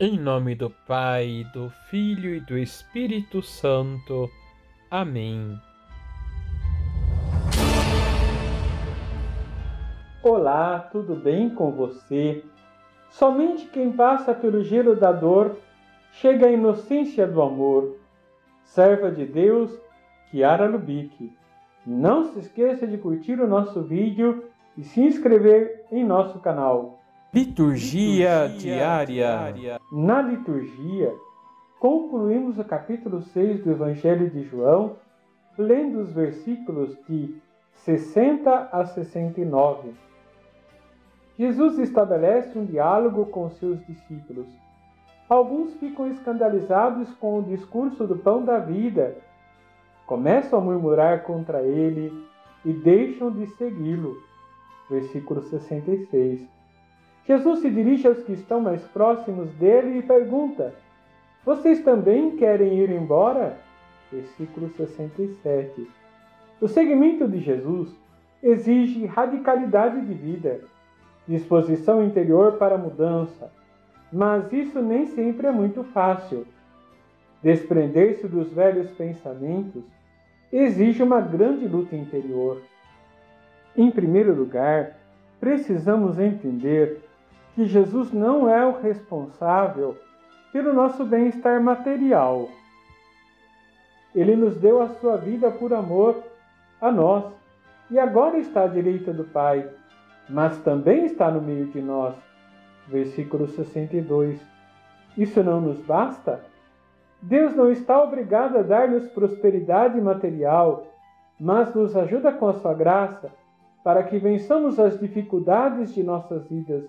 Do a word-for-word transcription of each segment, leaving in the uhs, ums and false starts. Em nome do Pai, do Filho e do Espírito Santo. Amém. Olá, tudo bem com você? Somente quem passa pelo gelo da dor chega à inocência do amor. Serva de Deus, Chiara Lubich. Não se esqueça de curtir o nosso vídeo e se inscrever em nosso canal. Liturgia, liturgia diária. diária. Na liturgia, concluímos o capítulo seis do Evangelho de João, lendo os versículos de sessenta a sessenta e nove. Jesus estabelece um diálogo com seus discípulos. Alguns ficam escandalizados com o discurso do pão da vida. Começam a murmurar contra ele e deixam de segui-lo. Versículo sessenta e seis. Jesus se dirige aos que estão mais próximos dele e pergunta: vocês também querem ir embora? Versículo sessenta e sete. O seguimento de Jesus exige radicalidade de vida, disposição interior para a mudança, mas isso nem sempre é muito fácil. Desprender-se dos velhos pensamentos exige uma grande luta interior. Em primeiro lugar, precisamos entender que Jesus não é o responsável pelo nosso bem-estar material. Ele nos deu a sua vida por amor a nós e agora está à direita do Pai, mas também está no meio de nós. Versículo sessenta e dois. Isso não nos basta? Deus não está obrigado a dar-nos prosperidade material, mas nos ajuda com a sua graça para que vençamos as dificuldades de nossas vidas.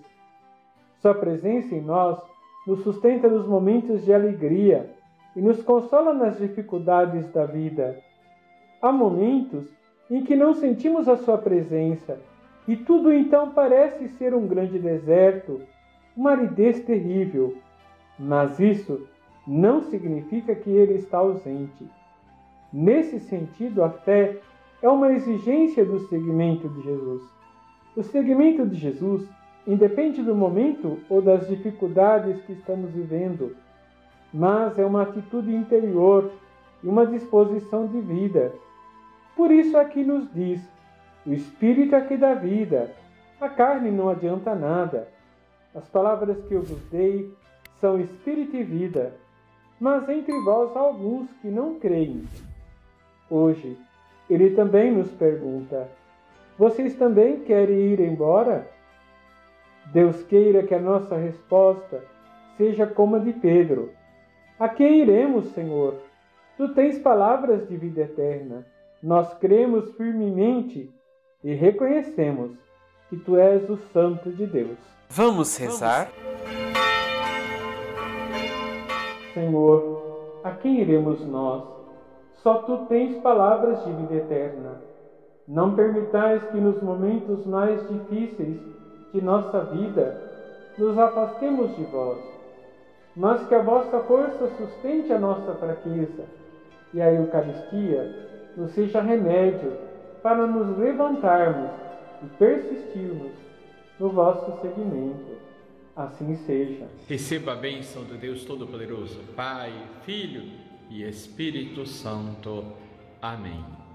Sua presença em nós nos sustenta nos momentos de alegria e nos consola nas dificuldades da vida. Há momentos em que não sentimos a sua presença e tudo então parece ser um grande deserto, uma aridez terrível. Mas isso não significa que ele está ausente. Nesse sentido, a fé é uma exigência do seguimento de Jesus. O seguimento de Jesus independe do momento ou das dificuldades que estamos vivendo, mas é uma atitude interior e uma disposição de vida. Por isso aqui nos diz: o Espírito é que dá vida, a carne não adianta nada. As palavras que eu vos dei são Espírito e vida, mas entre vós há alguns que não creem. Hoje, ele também nos pergunta: vocês também querem ir embora? Deus queira que a nossa resposta seja como a de Pedro: a quem iremos, Senhor? Tu tens palavras de vida eterna. Nós cremos firmemente e reconhecemos que tu és o Santo de Deus. Vamos rezar? Senhor, a quem iremos nós? Só tu tens palavras de vida eterna. Não permitais que nos momentos mais difíceis de nossa vida nos afastemos de vós, mas que a vossa força sustente a nossa fraqueza e a Eucaristia nos seja remédio para nos levantarmos e persistirmos no vosso seguimento. Assim seja. Receba a bênção de Deus Todo-Poderoso, Pai, Filho e Espírito Santo. Amém.